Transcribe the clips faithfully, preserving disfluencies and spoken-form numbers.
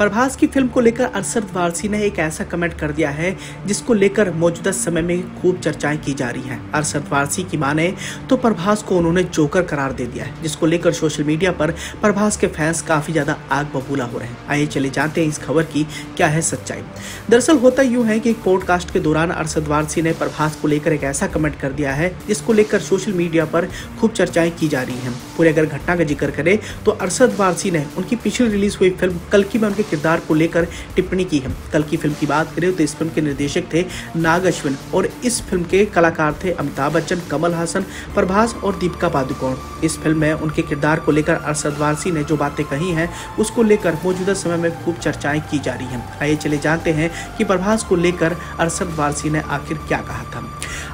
प्रभास की फिल्म को लेकर अरशद वारसी ने एक ऐसा कमेंट कर दिया है जिसको लेकर मौजूदा समय में खूब चर्चाएं की जा रही हैं। अरशद वारसी की माने तो प्रभास को उन्होंने जोकर करार दे दिया है, जिसको लेकर सोशल मीडिया पर प्रभास के फैंस काफी ज्यादा आग बबूला हो रहे हैं। आइए चले जाते हैं इस खबर की क्या है सच्चाई। दरअसल होता यूं है कि एक पॉडकास्ट के दौरान अरशद वारसी ने प्रभास को लेकर एक ऐसा कमेंट कर दिया है जिसको लेकर सोशल मीडिया पर खूब चर्चाएं की जा रही हैं। पूरे अगर घटना का जिक्र करें तो अरशद वारसी ने उनकी पिछली रिलीज हुई फिल्म कल्कि में उनके किरदार को लेकर टिप्पणी की है। कल्कि फिल्म की बात करें तो इस फिल्म के निर्देशक थे नाग अश्विन और इस फिल्म के कलाकार थे अमिताभ बच्चन, कमल हासन, प्रभास और दीपिका पादुकोण। इस फिल्म में उनके किरदार को लेकर अरशद वारसी ने जो बातें कही हैं उसको लेकर मौजूदा समय में खूब चर्चाएं की जा रही हैं। आइए चले जानते हैं कि प्रभास को लेकर अरशद वारसी ने आखिर क्या कहा था।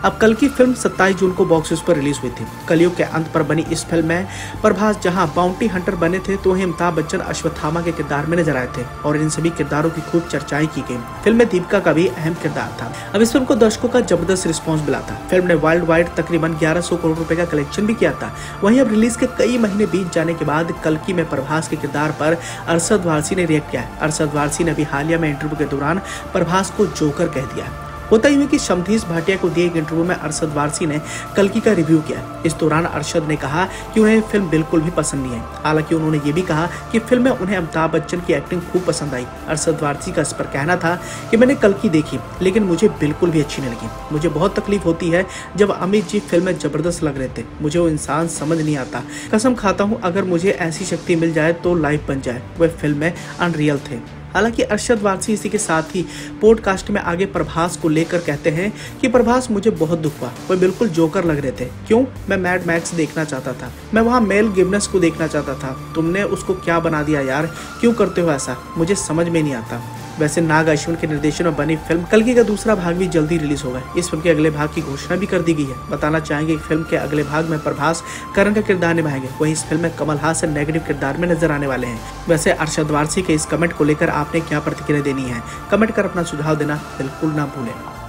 अब कल्कि फिल्म सत्ताईस जून को बॉक्स ऑफिस पर रिलीज हुई थी। कलयुग के अंत पर बनी इस फिल्म में प्रभास जहां बाउंटी हंटर बने थे तो वहीं अमिताभ बच्चन अश्वत्थामा के किरदार में नजर आए थे और इन सभी किरदारों की खूब चर्चाएं की गई। फिल्म में दीपिका का भी अहम किरदार था। अब इस फिल्म को दर्शकों का जबरदस्त रिस्पॉन्स मिला था। फिल्म ने वर्ल्ड वाइड तकरीबन ग्यारह सौ करोड़ रुपए का कलेक्शन भी किया था। वहीं अब रिलीज के कई महीने बीत जाने के बाद कल्कि में प्रभास के किरदार पर अरशद वारसी ने रिएक्ट किया। अरशद वारसी ने भी हालिया में इंटरव्यू के दौरान प्रभास को जोकर कह दिया। होता ही है कि शमधीश भाटिया को दिए एक इंटरव्यू में अरशद वारसी ने कल्कि का रिव्यू किया। इस दौरान अरशद ने कहा कि उन्हें फिल्म बिल्कुल भी पसंद नहीं है। हालांकि उन्होंने ये भी कहा कि फिल्म में उन्हें अमिताभ बच्चन की एक्टिंग खूब पसंद आई। अरशद वारसी का इस पर कहना था कि मैंने कल्कि देखी लेकिन मुझे बिल्कुल भी अच्छी नहीं लगी। मुझे बहुत तकलीफ होती है जब अमित जी फिल्म में जबरदस्त लग रहे थे। मुझे वो इंसान समझ नहीं आता। कसम खाता हूँ अगर मुझे ऐसी शक्ति मिल जाए तो लाइफ बन जाए। वह फिल्म में अनरियल थे। हालांकि अरशद वारसी इसी के साथ ही पॉडकास्ट में आगे प्रभास को लेकर कहते हैं कि प्रभास मुझे बहुत दुख हुआ। वह बिल्कुल जोकर लग रहे थे। क्यों? मैं मैड मैक्स देखना चाहता था। मैं वहाँ मेल गिब्नस को देखना चाहता था। तुमने उसको क्या बना दिया यार? क्यों करते हो ऐसा? मुझे समझ में नहीं आता। वैसे नाग अश्विन के निर्देशन में बनी फिल्म कल्कि का दूसरा भाग भी जल्दी रिलीज होगा। इस फिल्म के अगले भाग की घोषणा भी कर दी गई है। बताना चाहेंगे कि फिल्म के अगले भाग में प्रभास करण का किरदार निभाएंगे। वहीं इस फिल्म में कमल हासन नेगेटिव किरदार में नजर आने वाले हैं। वैसे अरशद वारसी के इस कमेंट को लेकर आपने क्या प्रतिक्रिया देनी है? कमेंट कर अपना सुझाव देना बिल्कुल ना भूलें।